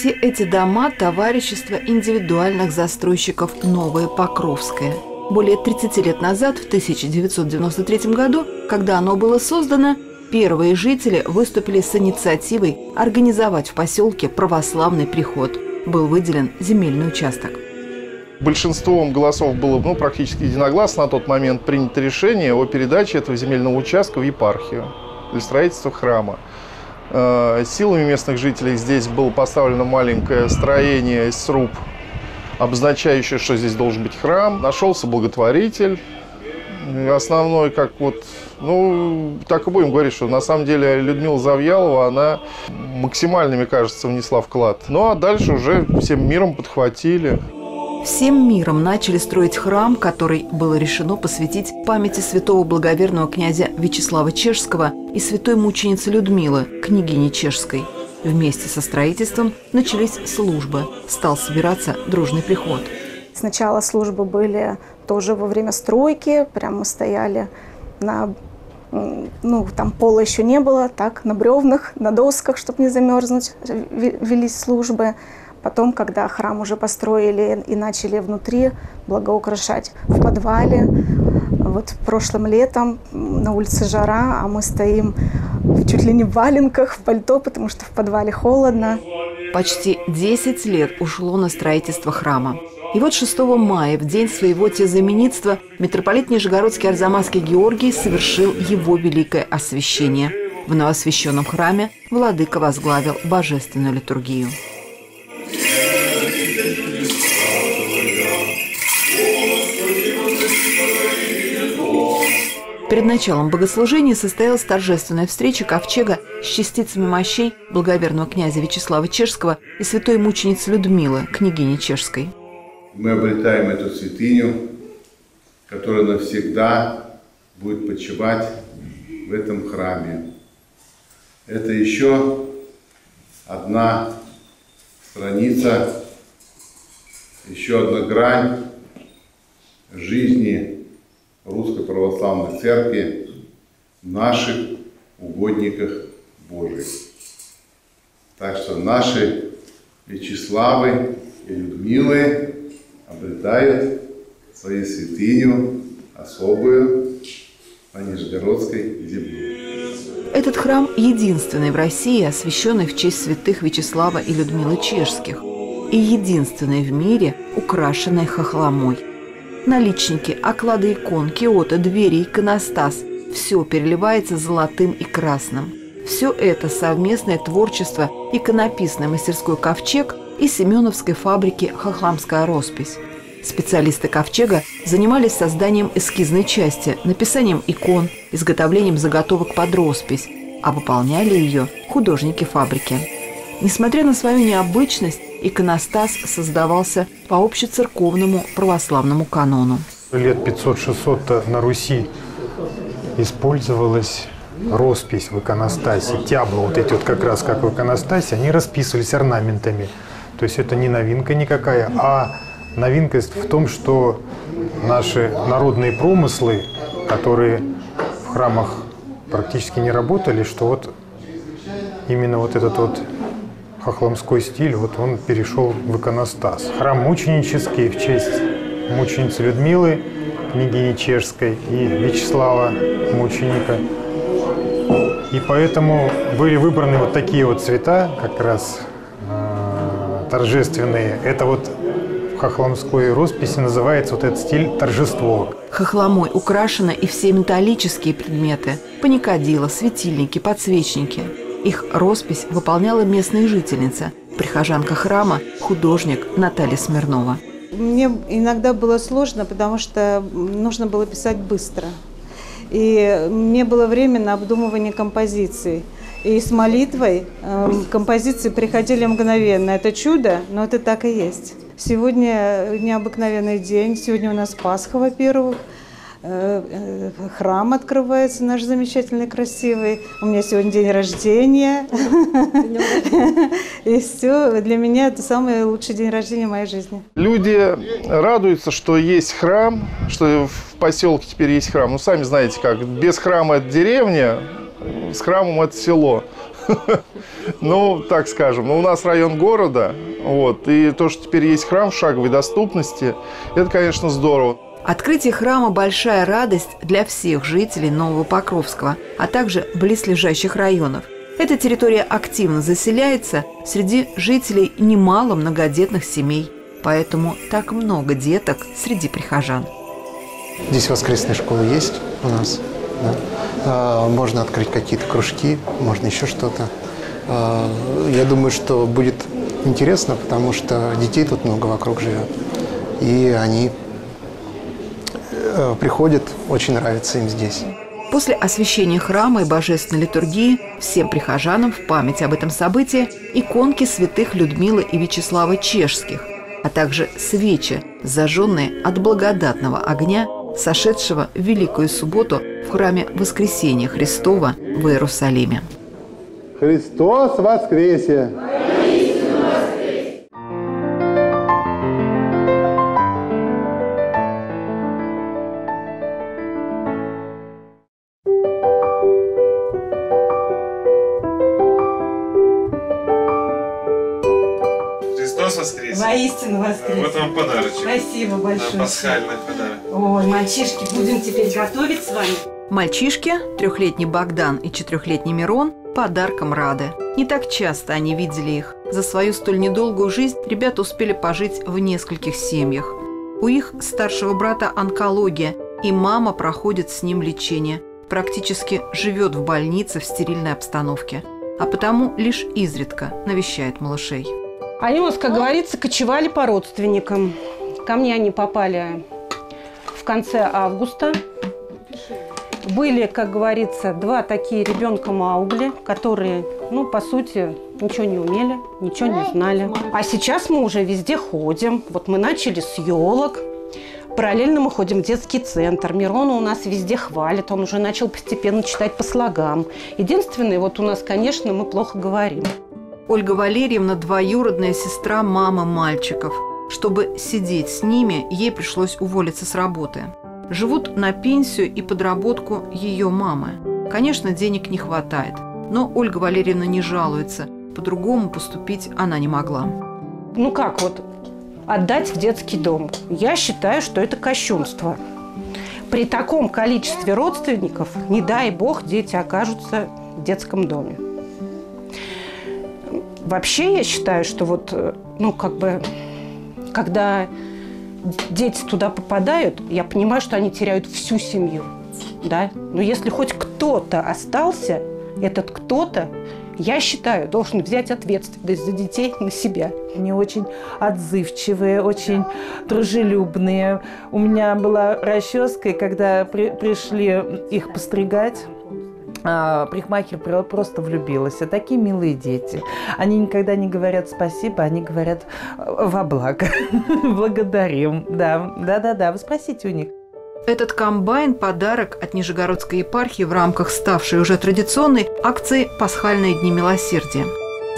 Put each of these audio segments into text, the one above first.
все эти дома – товарищество индивидуальных застройщиков «Новое Покровское». Более 30 лет назад, в 1993 году, когда оно было создано, первые жители выступили с инициативой организовать в поселке православный приход. Был выделен земельный участок. Большинством голосов было практически единогласно на тот момент принято решение о передаче этого земельного участка в епархию для строительства храма. Силами местных жителей здесь было поставлено маленькое строение из сруб, обозначающее, что здесь должен быть храм. Нашелся благотворитель основной, так и будем говорить, что на самом деле Людмила Завьялова, она максимально, мне кажется, внесла вклад. Ну а дальше уже всем миром подхватили. Всем миром начали строить храм, который было решено посвятить памяти святого благоверного князя Вячеслава Чешского и святой мученицы Людмилы, княгини Чешской. Вместе со строительством начались службы. Стал собираться дружный приход. Сначала службы были тоже во время стройки. Прямо мы стояли на... там пола еще не было, так, на бревнах, на досках, чтобы не замерзнуть, велись службы. Потом, когда храм уже построили и начали внутри благоукрашать в подвале, прошлым летом на улице жара, а мы стоим чуть ли не в валенках, в пальто, потому что в подвале холодно. Почти 10 лет ушло на строительство храма. И вот 6 мая, в день своего тезаименитства, митрополит Нижегородский Арзамасский Георгий совершил его великое освящение. В новоосвященном храме владыка возглавил божественную литургию. Перед началом богослужения состоялась торжественная встреча ковчега с частицами мощей благоверного князя Вячеслава Чешского и святой мученицы Людмилы, княгини Чешской. Мы обретаем эту святыню, которая навсегда будет почивать в этом храме. Это еще одна страница, еще одна грань жизни Русской Православной Церкви, наших угодниках Божьих. Так что наши Вячеславы и Людмилы обретают свою святыню особую на Нижегородской земле. Этот храм единственный в России, освященный в честь святых Вячеслава и Людмилы Чешских, и единственный в мире, украшенный хохломой. Наличники, оклады икон, киоты, двери, иконостас – все переливается золотым и красным. Все это совместное творчество иконописной мастерской «Ковчег» и семеновской фабрики «Хохламская роспись». Специалисты «Ковчега» занимались созданием эскизной части, написанием икон, изготовлением заготовок под роспись, а выполняли ее художники фабрики. Несмотря на свою необычность, иконостас создавался по общецерковному православному канону. Лет 500-600 на Руси использовалась роспись в иконостасе. Тябла, как раз как в иконостасе, они расписывались орнаментами. То есть это не новинка никакая, а новинка в том, что наши народные промыслы, которые в храмах практически не работали, что именно этот хохламской стиль, он перешел в иконостас. Храм мученический в честь мученицы Людмилы, княгини Чешской, и Вячеслава, мученика. И поэтому были выбраны такие цвета, как раз торжественные. Это в хохламской росписи называется этот стиль торжество. Хохломой украшены и все металлические предметы – паникадила, светильники, подсвечники. Их роспись выполняла местная жительница, прихожанка храма, художник Наталья Смирнова. Мне иногда было сложно, потому что нужно было писать быстро. И мне было время на обдумывание композиций. И с молитвой композиции приходили мгновенно. Это чудо, но это так и есть. Сегодня необыкновенный день. Сегодня у нас Пасха, во-первых. Храм открывается, наш замечательный, красивый. У меня сегодня день рождения. И все, для меня это самый лучший день рождения в моей жизни. Люди радуются, что есть храм, что в поселке теперь есть храм. Ну, сами знаете как, без храма это деревня, с храмом это село. Ну, так скажем, у нас район города, вот, и то, что теперь есть храм в шаговой доступности, это, конечно, здорово. Открытие храма – большая радость для всех жителей Нового Покровского, а также близлежащих районов. Эта территория активно заселяется, среди жителей немало многодетных семей, поэтому так много деток среди прихожан. Здесь воскресная школа есть у нас, да? Можно открыть какие-то кружки, можно еще что-то. Я думаю, что будет интересно, потому что детей тут много вокруг живет, и они приходят, очень нравится им здесь. После освящения храма и божественной литургии всем прихожанам в память об этом событии иконки святых Людмилы и Вячеслава Чешских, а также свечи, зажженные от благодатного огня, сошедшего в Великую Субботу в храме Воскресения Христова в Иерусалиме. Христос воскресе! Воистину воскресе. Вот вам подарочек. Спасибо большое. Да, пасхальный подарок. Ой, мальчишки, будем теперь готовить с вами. Мальчишки, трехлетний Богдан и четырехлетний Мирон, подарком рады. Не так часто они видели их. За свою столь недолгую жизнь ребята успели пожить в нескольких семьях. У их старшего брата онкология, и мама проходит с ним лечение. Практически живет в больнице в стерильной обстановке. А потому лишь изредка навещает малышей. Они у нас, как говорится, кочевали по родственникам. Ко мне они попали в конце августа. Были, как говорится, два такие ребенка Маугли, которые, ну, по сути, ничего не умели, ничего не знали. А сейчас мы уже везде ходим. Вот мы начали с елок. Параллельно мы ходим в детский центр. Мирона у нас везде хвалит. Он уже начал постепенно читать по слогам. Единственное, вот у нас, конечно, мы плохо говорим. Ольга Валерьевна – двоюродная сестра мамы мальчиков. Чтобы сидеть с ними, ей пришлось уволиться с работы. Живут на пенсию и подработку ее мамы. Конечно, денег не хватает, но Ольга Валерьевна не жалуется. По-другому поступить она не могла. Ну как вот отдать в детский дом? Я считаю, что это кощунство. При таком количестве родственников, не дай бог, дети окажутся в детском доме. Вообще, я считаю, что вот, ну, как бы, когда дети туда попадают, я понимаю, что они теряют всю семью, да? Но если хоть кто-то остался, этот кто-то, я считаю, должен взять ответственность за детей на себя. Они очень отзывчивые, очень дружелюбные. У меня была расческа, и когда пришли их постригать, парикмахер просто влюбилась. А такие милые дети. Они никогда не говорят спасибо, они говорят во благо. Благодарим. Да, да, да, да. Вы спросите у них. Этот комбайн – подарок от Нижегородской епархии в рамках ставшей уже традиционной акции «Пасхальные дни милосердия».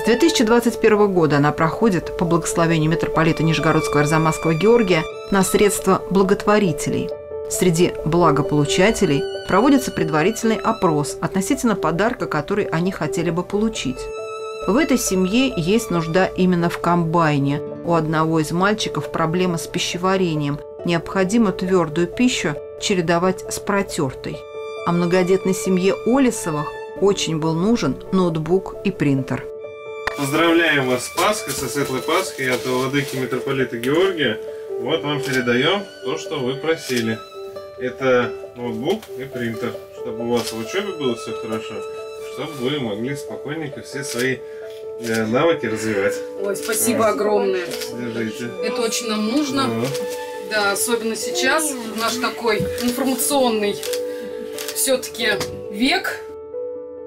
С 2021 года она проходит по благословению митрополита Нижегородского и Арзамасского Георгия на средства благотворителей. Среди благополучателей проводится предварительный опрос относительно подарка, который они хотели бы получить. В этой семье есть нужда именно в комбайне. У одного из мальчиков проблема с пищеварением. Необходимо твердую пищу чередовать с протертой. А многодетной семье Олесовых очень был нужен ноутбук и принтер. Поздравляем вас с Пасхой, со Светлой Пасхой от владыки митрополита Георгия. Вот вам передаем то, что вы просили. Это ноутбук и принтер, чтобы у вас в учебе было все хорошо, чтобы вы могли спокойненько все свои навыки развивать. Ой, спасибо огромное. Держите. Это очень нам нужно. Да, особенно сейчас, в наш такой информационный все-таки век.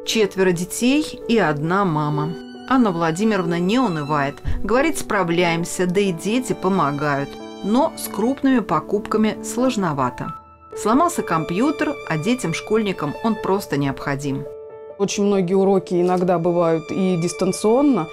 4 детей и 1 мама. Анна Владимировна не унывает. Говорит, справляемся, да и дети помогают. Но с крупными покупками сложновато. Сломался компьютер, а детям-школьникам он просто необходим. Очень многие уроки иногда бывают и дистанционно.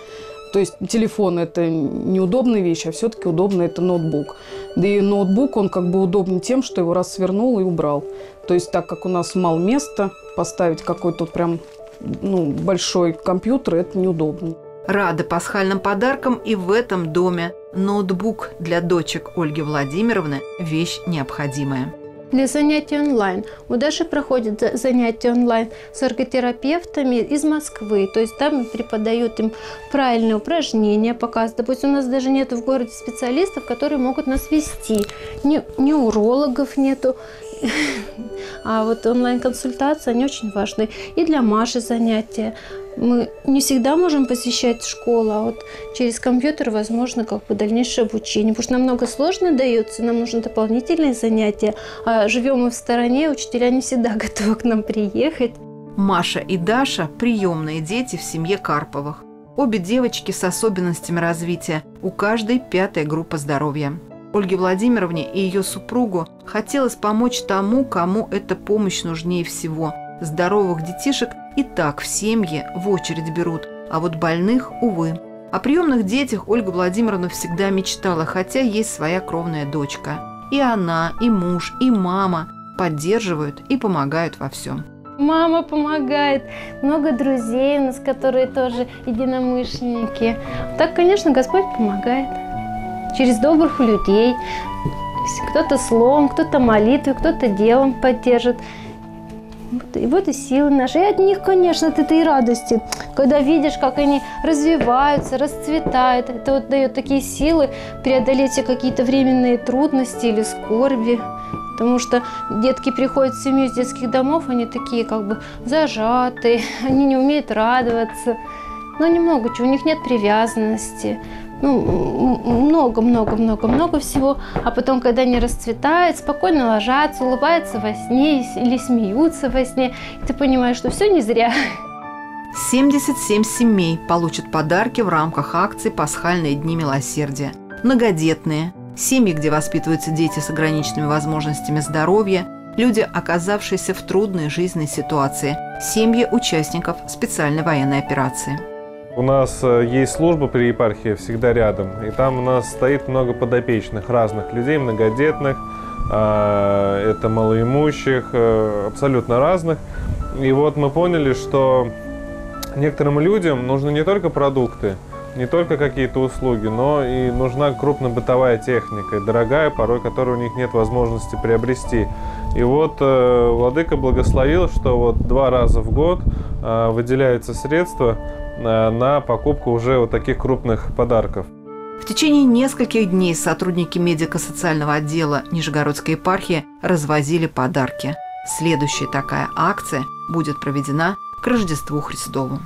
То есть телефон – это неудобная вещь, а все-таки удобно – это ноутбук. Да и ноутбук, он как бы удобен тем, что его раз свернул и убрал. То есть так как у нас мало места, поставить какой-то прям большой компьютер, это неудобно. Рада пасхальным подаркам и в этом доме. Ноутбук для дочек Ольги Владимировны – вещь необходимая. Для занятий онлайн. У Даши проходят занятия онлайн с эрготерапевтами из Москвы. То есть там преподают им правильные упражнения, показывают. Допустим, у нас даже нет в городе специалистов, которые могут нас вести. Ни урологов нету. А вот онлайн-консультации, они очень важны. И для Маши занятия. Мы не всегда можем посещать школу, а вот через компьютер возможно дальнейшее обучение. Потому что нам много сложно дается, нам нужны дополнительные занятия. А живем мы в стороне, учителя не всегда готовы к нам приехать. Маша и Даша – приемные дети в семье Карповых. Обе девочки с особенностями развития. У каждой 5-я группа здоровья. Ольге Владимировне и ее супругу хотелось помочь тому, кому эта помощь нужнее всего. Здоровых детишек и так в семье в очередь берут, а вот больных, увы. О приемных детях Ольга Владимировна всегда мечтала, хотя есть своя кровная дочка. И она, и муж, и мама поддерживают и помогают во всем. Мама помогает, много друзей у нас, которые тоже единомышленники. Так, конечно, Господь помогает через добрых людей. Кто-то словом, кто-то молитвой, кто-то делом поддержит. И вот и силы наши. И от них, конечно, от этой радости. Когда видишь, как они развиваются, расцветают, это вот дает такие силы преодолеть какие-то временные трудности или скорби. Потому что детки приходят в семью из детских домов, они такие зажатые, они не умеют радоваться. Но они много чего, у них нет привязанности. Много всего. А потом, когда они расцветают, спокойно ложатся, улыбаются во сне или смеются во сне, и ты понимаешь, что все не зря. 77 семей получат подарки в рамках акции «Пасхальные дни милосердия». Многодетные, семьи, где воспитываются дети с ограниченными возможностями здоровья, люди, оказавшиеся в трудной жизненной ситуации, семьи участников специальной военной операции. У нас есть служба при епархии всегда рядом, и там у нас стоит много подопечных, разных людей, многодетных, это малоимущих, абсолютно разных. И вот мы поняли, что некоторым людям нужны не только продукты, не только какие-то услуги, но и нужна крупнобытовая техника, дорогая, порой которой у них нет возможности приобрести. И вот Владыка благословил, что вот 2 раза в год выделяются средства на покупку уже вот таких крупных подарков. В течение нескольких дней сотрудники медико-социального отдела Нижегородской епархии развозили подарки. Следующая такая акция будет проведена к Рождеству Христову.